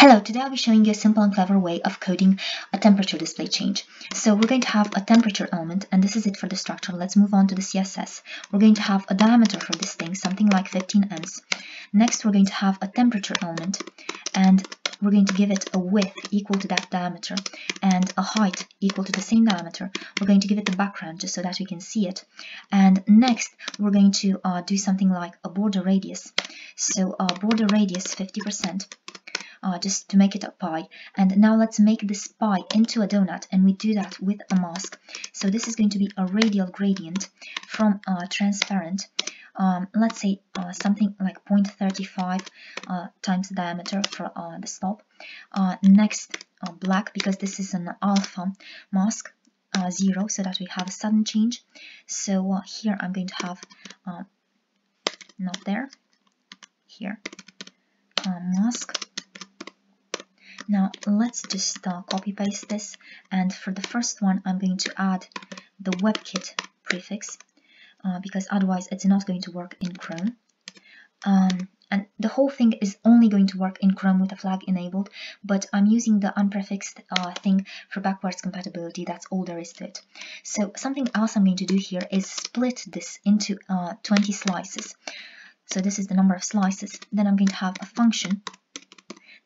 Hello, today I'll be showing you a simple and clever way of coding a temperature display change. So we're going to have a temperature element, and this is it for the structure. Let's move on to the CSS. We're going to have a diameter for this thing, something like 15 amps. Next, we're going to have a temperature element, and we're going to give it a width equal to that diameter and a height equal to the same diameter. We're going to give it the background just so that we can see it. And next, we're going to do something like a border radius. So our border radius 50%. Just to make it a pie, and now let's make this pie into a donut, and we do that with a mask. So this is going to be a radial gradient from transparent. Let's say something like 0.35 times the diameter for the stop. Next, black, because this is an alpha mask, 0, so that we have a sudden change. So here I'm going to have not there, here mask. Now let's just copy paste this, and for the first one I'm going to add the WebKit prefix because otherwise it's not going to work in Chrome. And the whole thing is only going to work in Chrome with a flag enabled, but I'm using the unprefixed thing for backwards compatibility. That's all there is to it. So something else I'm going to do here is split this into 20 slices. So this is the number of slices. Then I'm going to have a function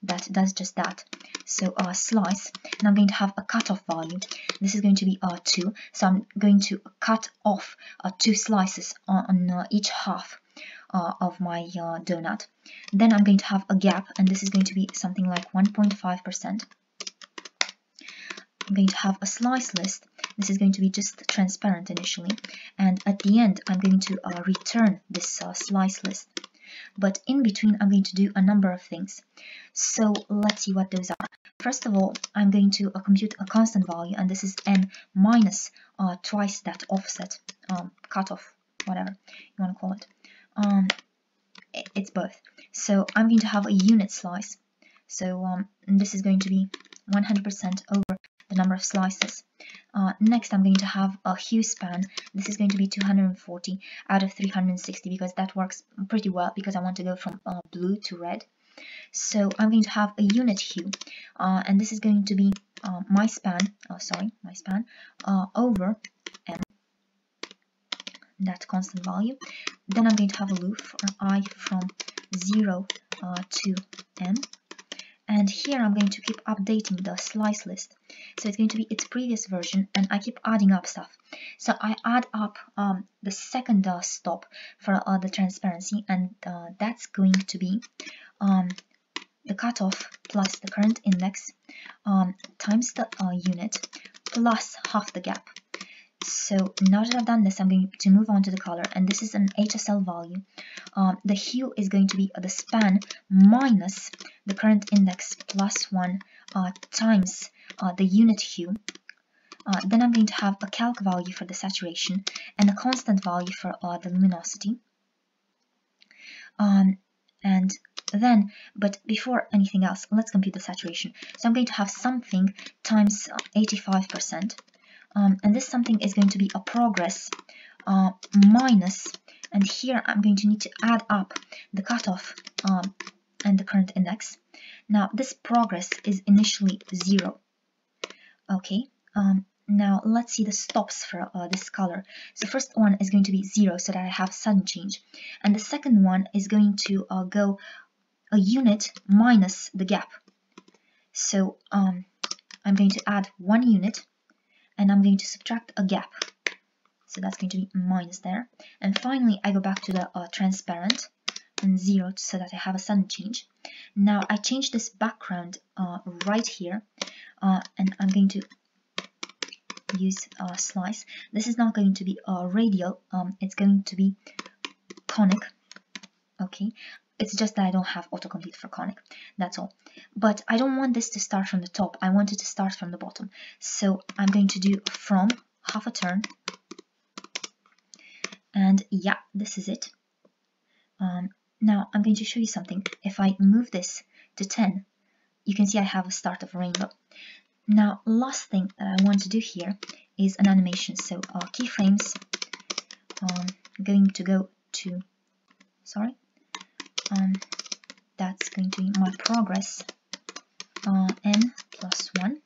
that does just that. So slice, and I'm going to have a cutoff value. This is going to be 2, so I'm going to cut off 2 slices on each half of my donut. Then I'm going to have a gap, and this is going to be something like 1.5%. I'm going to have a slice list. This is going to be just transparent initially, and at the end I'm going to return this slice list. But in between, I'm going to do a number of things. So let's see what those are. First of all, I'm going to compute a constant value, and this is n minus twice that offset, cutoff, whatever you want to call it. It's both. So I'm going to have a unit slice. So this is going to be 100% over the number of slices. Next, I'm going to have a hue span. This is going to be 240 out of 360 because that works pretty well, because I want to go from blue to red. So I'm going to have a unit hue, and this is going to be my span, over n, that constant value. Then I'm going to have a loop for I from 0 to n. And here I'm going to keep updating the slice list. So it's going to be its previous version, and I keep adding up stuff. So I add up the second stop for the transparency, and that's going to be the cutoff plus the current index times the unit plus half the gap. So now that I've done this, I'm going to move on to the color, and this is an HSL value. The hue is going to be the span minus the current index plus 1 times the unit hue. Then I'm going to have a calc value for the saturation and a constant value for the luminosity. And then, but before anything else, let's compute the saturation. So I'm going to have something times 85%. And this something is going to be a progress minus, and here I'm going to need to add up the cutoff and the current index. Now this progress is initially 0. Okay, now let's see the stops for this color. So first one is going to be 0, so that I have sudden change, and the second one is going to go a unit minus the gap. So I'm going to add 1 unit, and I'm going to subtract a gap, so that's going to be minus there. And finally, I go back to the transparent and 0, so that I have a sudden change. Now I change this background right here, and I'm going to use slice. This is not going to be radial, it's going to be conic. Okay, it's just that I don't have autocomplete for conic, that's all. But I don't want this to start from the top, I want it to start from the bottom. So I'm going to do from half a turn. And yeah, this is it. Now I'm going to show you something. If I move this to 10, you can see I have a start of a rainbow. Now, last thing that I want to do here is an animation. So our keyframes, going to go to, that's going to be my progress n plus 1.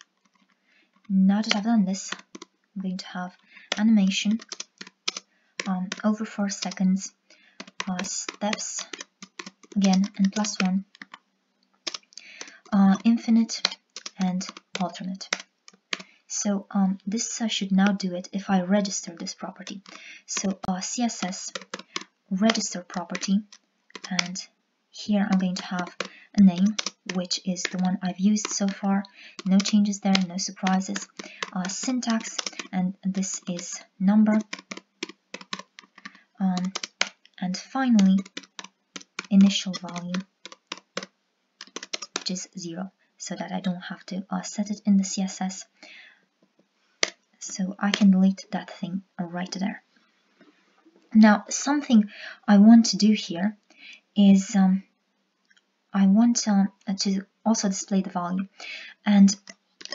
Now that I've done this, I'm going to have animation over 4 seconds, steps again and plus 1, infinite and alternate. So this should now do it if I register this property. So CSS register property, and here I'm going to have a name, which is the one I've used so far. No changes there, no surprises. Syntax, and this is number. And finally, initial value, which is 0, so that I don't have to set it in the CSS. So I can delete that thing right there. Now, something I want to do here is I want to also display the value, and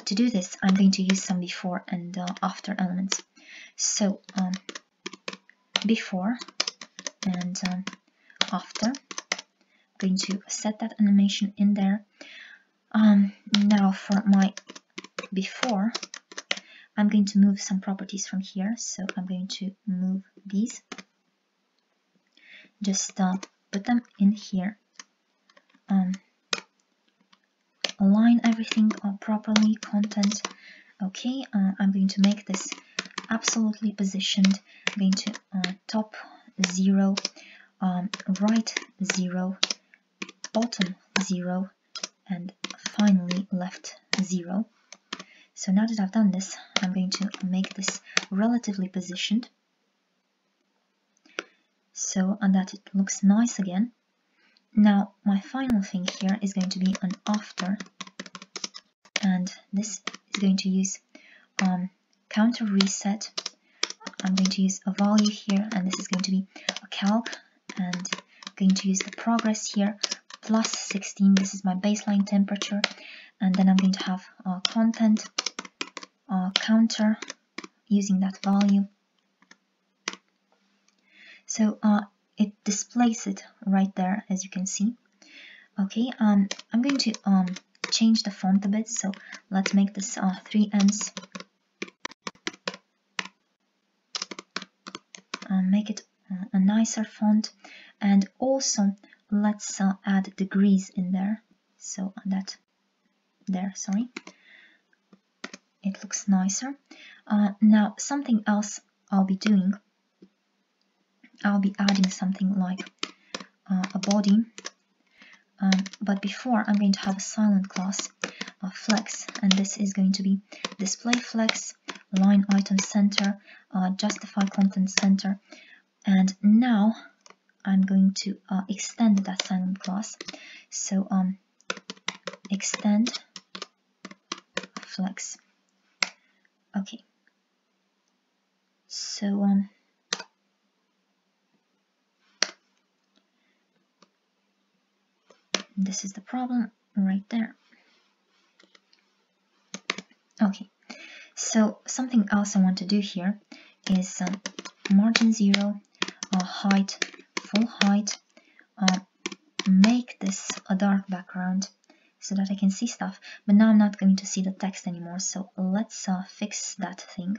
to do this I'm going to use some before and after elements. So before and after, I'm going to set that animation in there. Now for my before, I'm going to move some properties from here, so I'm going to move these, just put them in here, align everything properly, content, okay. I'm going to make this absolutely positioned. I'm going to top 0, right 0, bottom 0, and finally left 0. So now that I've done this, I'm going to make this relatively positioned, so that it looks nice again. Now my final thing here is going to be an after, and this is going to use counter reset. I'm going to use a value here, and this is going to be a calc, and I'm going to use the progress here, plus 16, this is my baseline temperature, and then I'm going to have content, counter, using that value. So it displays it right there, as you can see. Okay, I'm going to change the font a bit, so let's make this 3 n's. Make it a nicer font, and also let's add degrees in there, so that there, sorry, it looks nicer. Now something else I'll be doing, I'll be adding something like a body, but before I'm going to have a silent class, flex, and this is going to be display flex, line item center, justify content center. And now I'm going to extend that silent class, so extend flex. Okay, so this is the problem right there. Okay, so something else I want to do here is margin 0, height, full height, make this a dark background so that I can see stuff, but now I'm not going to see the text anymore, so let's fix that thing.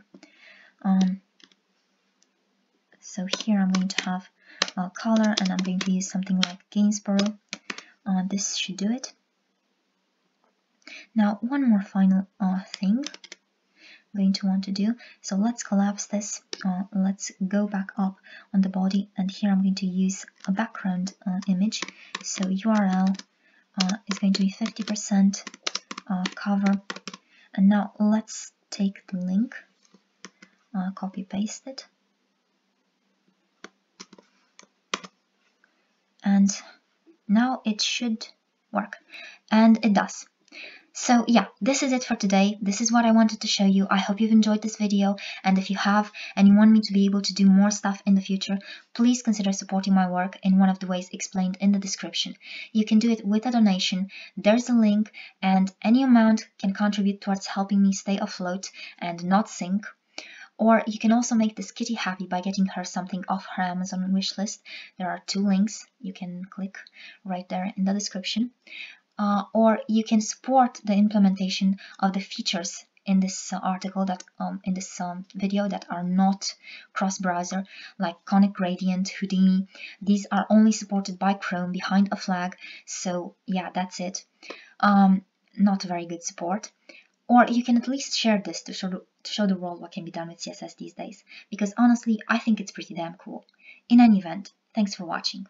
So here I'm going to have color, and I'm going to use something like Gainsborough. This should do it. Now one more final thing I'm going to want to do, so let's collapse this, let's go back up on the body, and here I'm going to use a background image, so URL is going to be 50% cover, and now let's take the link, copy paste it, and now it should work, and it does. So yeah, this is it for today. This is what I wanted to show you. I hope you've enjoyed this video, and if you have and you want me to be able to do more stuff in the future, please consider supporting my work in one of the ways explained in the description. You can do it with a donation, there's a link, and any amount can contribute towards helping me stay afloat and not sink. Or you can also make this kitty happy by getting her something off her Amazon wishlist. There are 2 links you can click right there in the description. or you can support the implementation of the features in this article that in this video that are not cross-browser, like Conic Gradient, Houdini. These are only supported by Chrome behind a flag. So yeah, that's it. Not very good support. Or you can at least share this to show the world what can be done with CSS these days, because honestly, I think it's pretty damn cool. In any event, thanks for watching.